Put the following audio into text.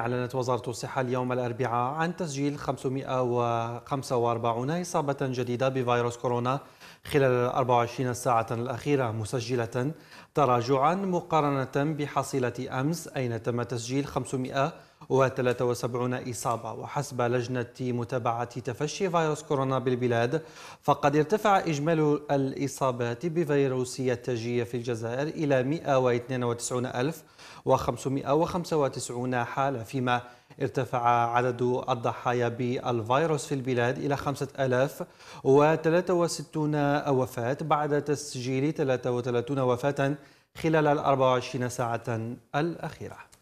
أعلنت وزارة الصحة اليوم الأربعاء عن تسجيل 545 إصابة جديدة بفيروس كورونا خلال 24 ساعة الأخيرة، مسجلة تراجعا مقارنة بحصيلة أمس أين تم تسجيل 573 إصابة. وحسب لجنة متابعة تفشي فيروس كورونا بالبلاد، فقد ارتفع إجمالي الإصابات بفيروس التاجية في الجزائر إلى 192,595 حالة، فيما ارتفع عدد الضحايا بالفيروس في البلاد إلى 5,063 وفاة بعد تسجيل 33 وفاة خلال ال 24 ساعة الأخيرة.